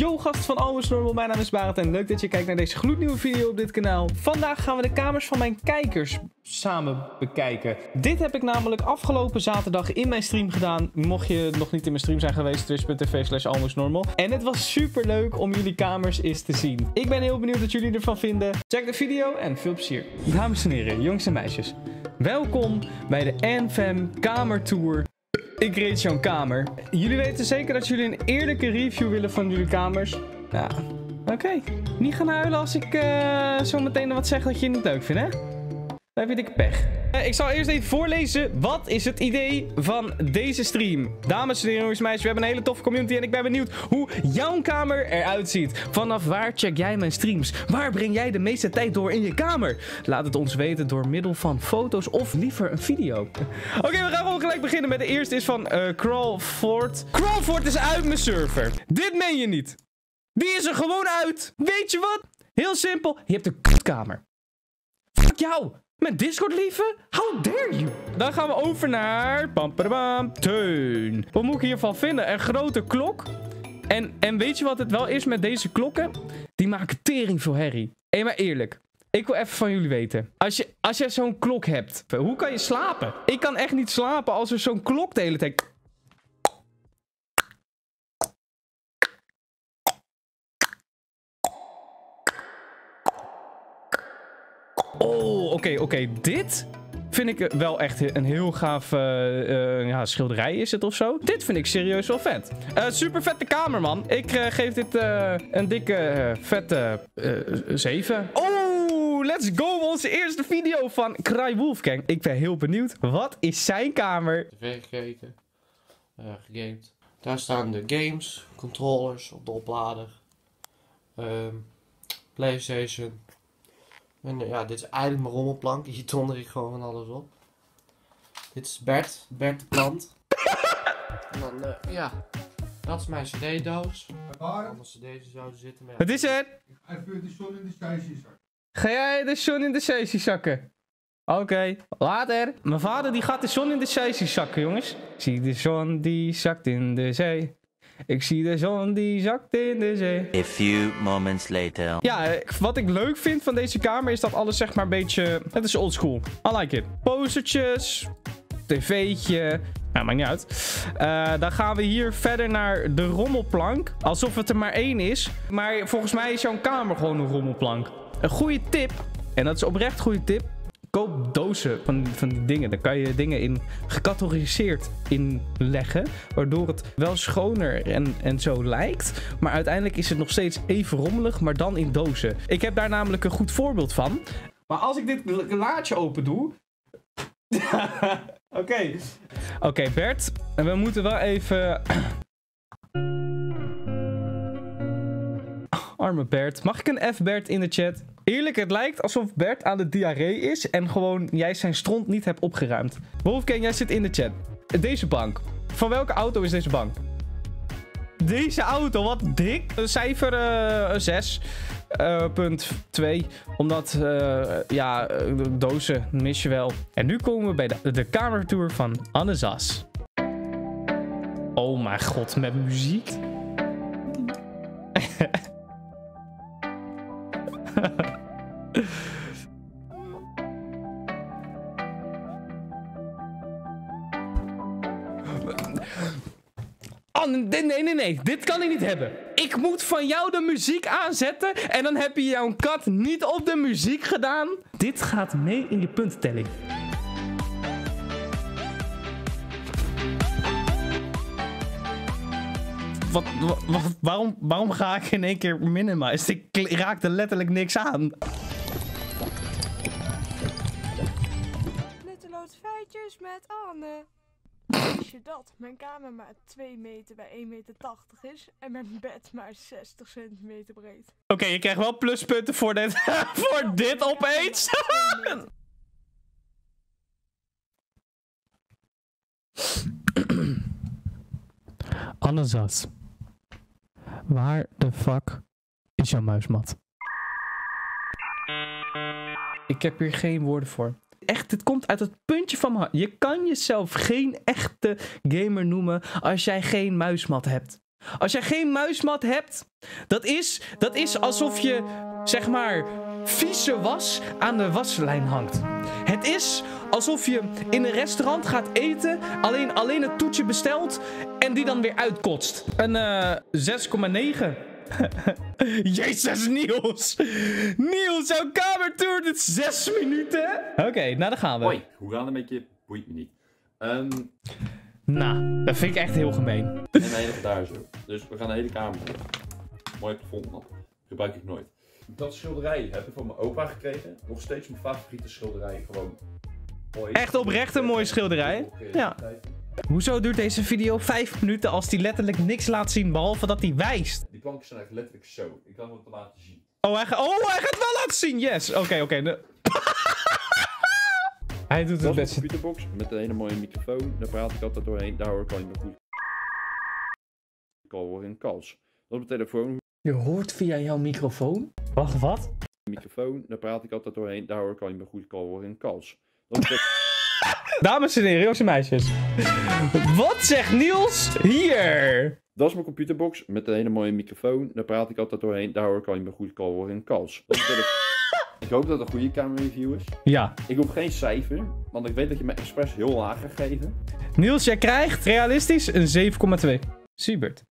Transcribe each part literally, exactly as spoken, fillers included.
Yo gast van AlmostNormal, mijn naam is Barend en leuk dat je kijkt naar deze gloednieuwe video op dit kanaal. Vandaag gaan we de kamers van mijn kijkers samen bekijken. Dit heb ik namelijk afgelopen zaterdag in mijn stream gedaan. Mocht je nog niet in mijn stream zijn geweest, twitch punt tv slash almostnormal. En het was super leuk om jullie kamers eens te zien. Ik ben heel benieuwd wat jullie ervan vinden. Check de video en veel plezier. Dames en heren, jongens en meisjes. Welkom bij de N-Fam kamertour. Ik reed zo'n kamer. Jullie weten zeker dat jullie een eerlijke review willen van jullie kamers. Nou, oké. Okay. Niet gaan huilen als ik uh, zo meteen wat zeg dat je het niet leuk vindt, hè? Dan heb je dikke pech. Uh, ik zal eerst even voorlezen. Wat is het idee van deze stream? Dames en heren, jongens en meisjes, we hebben een hele toffe community en ik ben benieuwd hoe jouw kamer eruit ziet. Vanaf waar check jij mijn streams? Waar breng jij de meeste tijd door in je kamer? Laat het ons weten door middel van foto's of liever een video. Oké, okay, we gaan gewoon gelijk beginnen met de eerste is van uh, Crawford. Crawford is uit mijn server. Dit meen je niet. Die is er gewoon uit. Weet je wat? Heel simpel. Je hebt een kutkamer. Fuck jou. Mijn Discord, lieve? How dare you? Dan gaan we over naar... Bam, bam, bam, Teun. Wat moet ik hiervan vinden? Een grote klok. En, en weet je wat het wel is met deze klokken? Die maken tering veel herrie. Hé, maar eerlijk. Ik wil even van jullie weten. Als je, als je zo'n klok hebt, hoe kan je slapen? Ik kan echt niet slapen als er zo'n klok de hele tijd... Oh, oké, okay, oké. Okay. Dit vind ik wel echt een heel gaaf uh, uh, ja, schilderij is het of zo. Dit vind ik serieus wel vet. Uh, super vette kamer, man. Ik uh, geef dit uh, een dikke uh, vette uh, zeven. Oh, let's go. Onze eerste video van Cry Wolfgang. Ik ben heel benieuwd. Wat is zijn kamer? T V gekeken. Uh, gegamed. Daar staan de games, controllers op de oplader. Uh, PlayStation. En ja, dit is eigenlijk mijn rommelplank. Hier donder ik gewoon van alles op. Dit is Bert, Bert de plant. En dan, uh, ja, dat is mijn cd-doos. Anders cd's zouden zitten met... Wat is het? Hij vuurt de zon in de sessies zakken. Ga jij de zon in de sessies zakken? Oké, okay, later. Mijn vader die gaat de zon in de sessies zakken, jongens. Zie de zon die zakt in de zee. Ik zie de zon die zakt in de zee. A few moments later. Ja, wat ik leuk vind van deze kamer is dat alles zeg maar een beetje... Het is oldschool. I like it. Postertjes. Tv'tje. Nou, maakt niet uit. Uh, dan gaan we hier verder naar de rommelplank. Alsof het er maar één is. Maar volgens mij is jouw kamer gewoon een rommelplank. Een goede tip. En dat is oprecht een goede tip. Koop dozen van, van die dingen. Dan kan je dingen in gecategoriseerd inleggen. Waardoor het wel schoner en, en zo lijkt. Maar uiteindelijk is het nog steeds even rommelig. Maar dan in dozen. Ik heb daar namelijk een goed voorbeeld van. Maar als ik dit laadje open doe... Oké. Okay. Oké, okay, Bert. We moeten wel even... Arme Bert. Mag ik een F Bert in de chat? Eerlijk, het lijkt alsof Bert aan de diarree is en gewoon jij zijn stront niet hebt opgeruimd. Wolfgang, jij zit in de chat. Deze bank. Van welke auto is deze bank? Deze auto, wat dik. Cijfer zes punt twee. Uh, Omdat, uh, ja, de dozen mis je wel. En nu komen we bij de, de kamertour van Anne Zas. Oh mijn god, met muziek. Oh, nee, nee, nee, nee. Dit kan ik niet hebben. Ik moet van jou de muziek aanzetten en dan heb je jouw kat niet op de muziek gedaan. Dit gaat mee in je puntentelling. Wat, wat, wat, waarom, waarom ga ik in één keer minima? Ik raakte letterlijk niks aan. Nutteloos feitjes met Anne. Wist je dat mijn kamer maar twee meter bij één meter tachtig is en mijn bed maar zestig centimeter breed? Oké, okay, je krijgt wel pluspunten voor dit, voor oh, dit opeens. Anne Zas. Waar de fuck is jouw muismat? Ik heb hier geen woorden voor. Echt, dit komt uit het puntje van mijn hart. Je kan jezelf geen echte gamer noemen als jij geen muismat hebt. Als jij geen muismat hebt, dat is, dat is alsof je, zeg maar, vieze was aan de waslijn hangt. Het is alsof je in een restaurant gaat eten, alleen, alleen het toetje bestelt en die dan weer uitkotst. Een uh, zes komma negen. Jezus, Niels. Niels, jouw kamer duurde zes minuten. Oké, okay, nou dan gaan we. Hoi, hoe gaan we met je? Boeit me niet. Um... Nou, nah, dat vind ik echt heel gemeen. En een hele daar zo. Dus we gaan de hele kamer doen. Mooi gevonden, man. Gebruik ik nooit. Dat schilderij heb ik van mijn opa gekregen. Nog steeds mijn favoriete schilderij. Gewoon mooi. Echt oprecht een mooie schilderij. Ja. Hoezo duurt deze video vijf minuten als die letterlijk niks laat zien behalve dat hij wijst? Die plankjes zijn echt letterlijk zo. Ik kan het wel laten zien. Oh, hij, ga oh, hij gaat wel laten zien. Yes. Oké, okay, oké. Okay. Hij doet het best. Een computerbox met een hele mooie microfoon. Daar praat ik altijd doorheen. Daar hoor ik alleen maar goed. Ik hoor in kals. Dat is mijn telefoon. Je hoort via jouw microfoon? Wacht, wat? Microfoon, daar praat ik altijd doorheen. Daar hoor ik alleen maar goed. Ik hoor in kals. Dames en heren, jongens en meisjes. Wat zegt Niels hier? Dat is mijn computerbox met een hele mooie microfoon. Daar praat ik altijd doorheen. Daar hoor ik alleen maar goed. Ik hoor in kals. Dat is Ik hoop dat het een goede kamerreview is. Ja. Ik hoef geen cijfer, want ik weet dat je me expres heel laag gaat geven. Niels, jij krijgt realistisch een zeven komma twee. Siebert.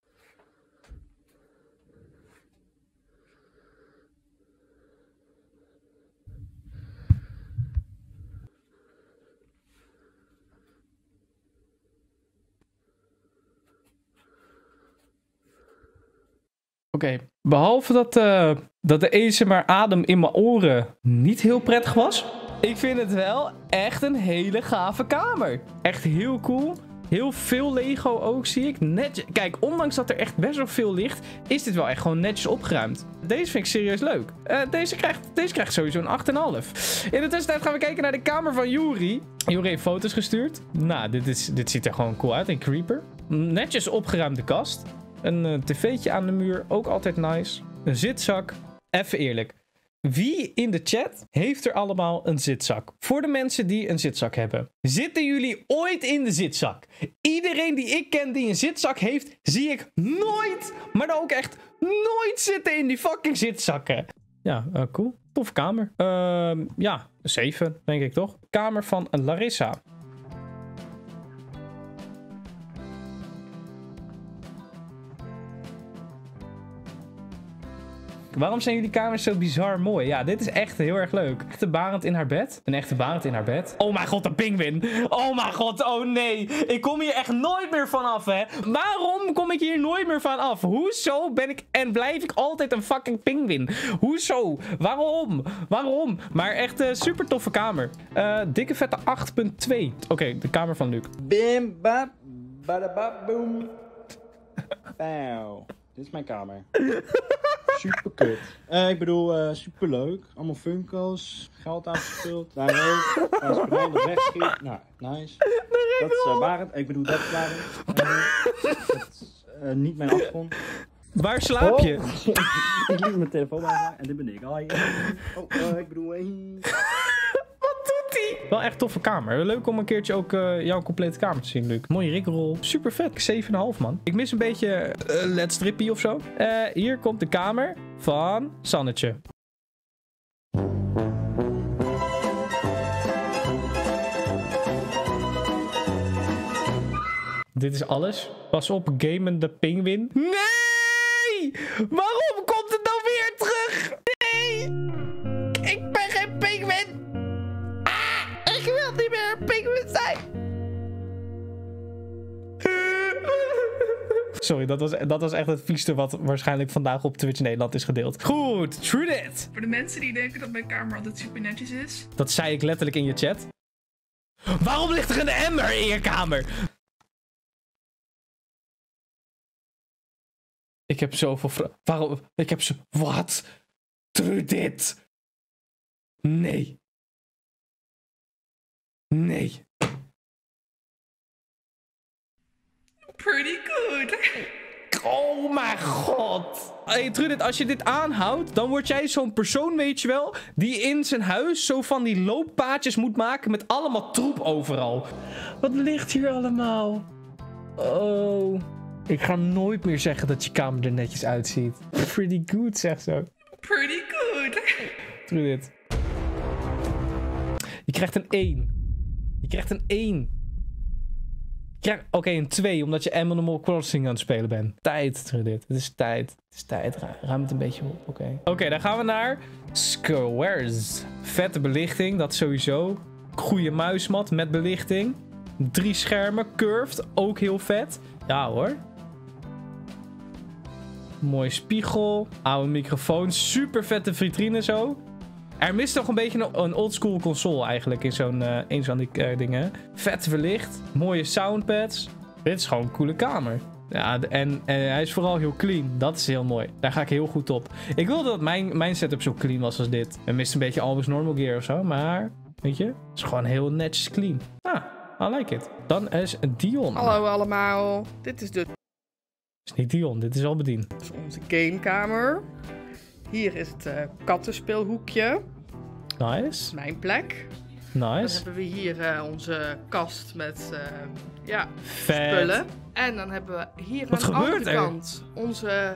Oké, okay. Behalve dat, uh, dat de A S M R adem in mijn oren niet heel prettig was. Ik vind het wel echt een hele gave kamer. Echt heel cool. Heel veel Lego ook, zie ik. Net, kijk, ondanks dat er echt best wel veel ligt, is dit wel echt gewoon netjes opgeruimd. Deze vind ik serieus leuk. Uh, deze, krijgt, deze krijgt sowieso een acht komma vijf. In de tussentijd gaan we kijken naar de kamer van Juri. Juri heeft foto's gestuurd. Nou, dit, is, dit ziet er gewoon cool uit. Een creeper. Netjes opgeruimde kast. Een uh, tv'tje aan de muur, ook altijd nice. Een zitzak. Even eerlijk. Wie in de chat heeft er allemaal een zitzak? Voor de mensen die een zitzak hebben. Zitten jullie ooit in de zitzak? Iedereen die ik ken die een zitzak heeft, zie ik nooit, maar dan ook echt nooit zitten in die fucking zitzakken. Ja, uh, cool. Tof kamer. Uh, ja, zeven denk ik toch? Kamer van Larissa. Waarom zijn jullie kamers zo bizar mooi? Ja, dit is echt heel erg leuk. Echte Barend in haar bed. Een echte Barend in haar bed. Oh mijn god, een pinguïn. Oh mijn god, oh nee. Ik kom hier echt nooit meer vanaf, hè. Waarom kom ik hier nooit meer vanaf? Hoezo ben ik en blijf ik altijd een fucking pinguïn? Hoezo? Waarom? Waarom? Maar echt een super toffe kamer. Uh, dikke vette acht komma twee. Oké, okay, de kamer van Luc. Bim, bap, badabap, boom. Pauw. Dit is mijn kamer. Super kut. Uh, ik bedoel, uh, super leuk. Allemaal Funko's. Geld uitgespeeld. Daar ook. Daar is vooral de rechtschiet. Nou, nice. Dat is uh, Barend. Ik bedoel, dat is Barend. Uh, dat is uh, niet mijn achtergrond. Waar slaap je? Oh. Ik liet mijn telefoon aan en dit ben ik. Hi. Oh, uh, ik bedoel... Hey. Wat doet hij? Wel echt toffe kamer. Leuk om een keertje ook uh, jouw complete kamer te zien, Luc. Mooie rickroll. Super vet. zeven komma vijf, man. Ik mis een beetje uh, Let's Drippy of zo. Uh, hier komt de kamer van Sannetje. Dit is alles. Pas op, gamen de pinguïn. Nee! Waarom komt het dan weer terug? Nee! Ik ben geen pinguïn! Ik wil niet meer een pinguïn zijn. Sorry, dat was, dat was echt het vieste wat waarschijnlijk vandaag op Twitch Nederland is gedeeld. Goed, Trudit. Voor de mensen die denken dat mijn kamer altijd super netjes is. Dat zei ik letterlijk in je chat. Waarom ligt er een emmer in je kamer? Ik heb zoveel vragen. Waarom? Ik heb zo... Wat? Trudit. Nee. Nee. Pretty good. Oh mijn god. Hey Trudit, als je dit aanhoudt, dan word jij zo'n persoon, weet je wel, die in zijn huis zo van die looppaadjes moet maken met allemaal troep overal. Wat ligt hier allemaal? Oh. Ik ga nooit meer zeggen dat je kamer er netjes uitziet. Pretty good, zegt ze ook. Pretty good. Trudit. Je krijgt een één. Je krijgt een één. Oké, okay, een twee, omdat je Animal Crossing aan het spelen bent. Tijd, Trudit. Het is tijd. Het is tijd. Ruim het een beetje op. Oké, okay. okay, dan gaan we naar Squares. Vette belichting, dat sowieso. Goede muismat met belichting. Drie schermen, curved, ook heel vet. Ja hoor. Mooie spiegel. Oude microfoon. Super vette vitrine zo. Er mist toch een beetje een oldschool console eigenlijk in zo'n uh, een van die uh, dingen. Vet verlicht. Mooie soundpads. Dit is gewoon een coole kamer. Ja, en, en hij is vooral heel clean. Dat is heel mooi. Daar ga ik heel goed op. Ik wilde dat mijn, mijn setup zo clean was als dit. Er mist een beetje AlmostNormal gear of zo. Maar, weet je, het is gewoon heel netjes clean. Ah, I like it. Dan is Dion. Hallo allemaal. Dit is de... Het is niet Dion, dit is Albedien. Dit is onze gamekamer. Hier is het uh, kattenspeelhoekje. Nice. Mijn plek. Nice. Dan hebben we hier uh, onze kast met uh, ja, spullen. En dan hebben we hier Wat aan de andere kant onze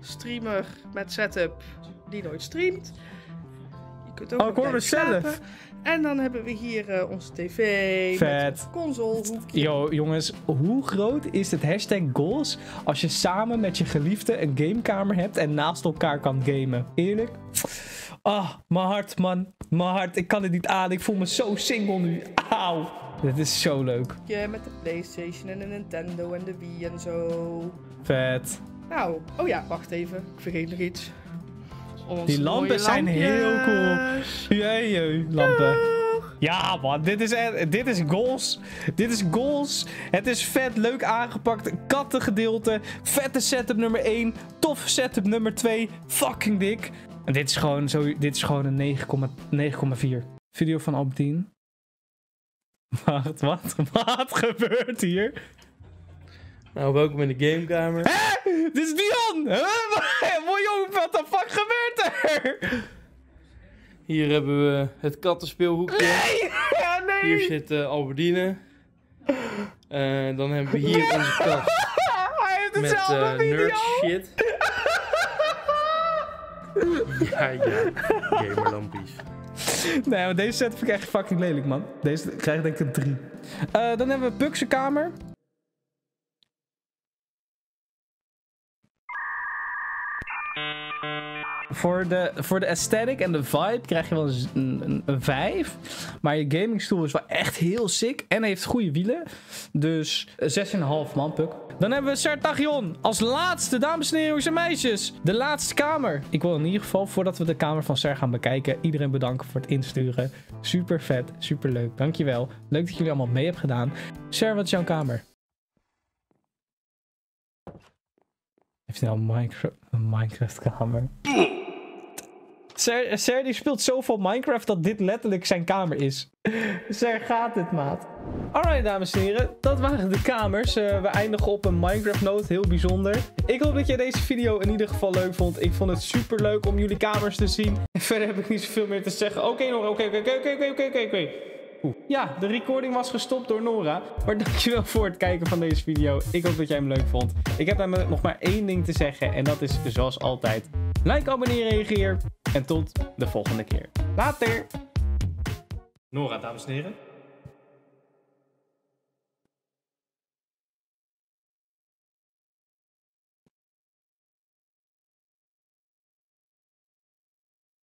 streamer met setup die nooit streamt. Je kunt ook oh, ik hoor mezelf. En dan hebben we hier uh, onze tv, vet. Consolehoekje. Yo, jongens, hoe groot is het hashtag goals als je samen met je geliefde een gamekamer hebt en naast elkaar kan gamen? Eerlijk? Ah, oh, mijn hart, man. Mijn hart, ik kan het niet aan. Ik voel me zo single nu. Auw. Dit is zo leuk. Ja, met de PlayStation en de Nintendo en de Wii en zo. Vet. Nou, oh ja, wacht even. Ik vergeet nog iets. Onze die lampen zijn lampjes. Heel cool. Jee, jee, lampen. Ja. Ja, man, dit is, dit is goals. Dit is goals. Het is vet, leuk aangepakt. Kattengedeelte. Vette setup nummer één. Tof setup nummer twee. Fucking dik. En dit is gewoon, zo, dit is gewoon een negen komma vier. Video van Albedien. Wacht, wat? Wat gebeurt hier? Nou, welkom in de gamekamer. Hé, dit is Dion! Huh? Mooi jongen, wat de fuck gebeurt er? Hier hebben we het kattenspeelhoekje. Nee! Ja, nee. Hier zit uh, Albedien. Uh, dan hebben we hier nee. onze kast. Hij heeft hetzelfde met, uh, video. Nerd shit. Ja, ja. Gamerlampies. Nee, maar deze set vind ik echt fucking lelijk, man. Deze krijg denk ik een drie. Uh, dan hebben we Puxenkamer. Voor de, voor de aesthetic en de vibe krijg je wel een, een vijf. Maar je gamingstoel is wel echt heel sick. En heeft goede wielen. Dus zes komma vijf man, Puk. Dan hebben we Sertagion. Als laatste, dames en heren, jongens en meisjes. De laatste kamer. Ik wil in ieder geval, voordat we de kamer van Ser gaan bekijken, iedereen bedanken voor het insturen. Super vet, super leuk. Dankjewel. Leuk dat jullie allemaal mee hebben gedaan. Ser, wat is jouw kamer? Heeft hij nou Minecraft, een Minecraft-kamer? Ser, Ser die speelt zoveel Minecraft dat dit letterlijk zijn kamer is. Ser gaat dit, maat. Alright, dames en heren. Dat waren de kamers. Uh, we eindigen op een Minecraft-noot. Heel bijzonder. Ik hoop dat jij deze video in ieder geval leuk vond. Ik vond het super leuk om jullie kamers te zien. En verder heb ik niet zoveel meer te zeggen. Oké, Nora. Oké, oké, oké, oké, oké, oké, oké. Ja, de recording was gestopt door Nora. Maar dankjewel voor het kijken van deze video. Ik hoop dat jij hem leuk vond. Ik heb namelijk nog maar één ding te zeggen. En dat is zoals altijd. Like, abonneer, reageer. En tot de volgende keer. Later! Nora, dames en heren.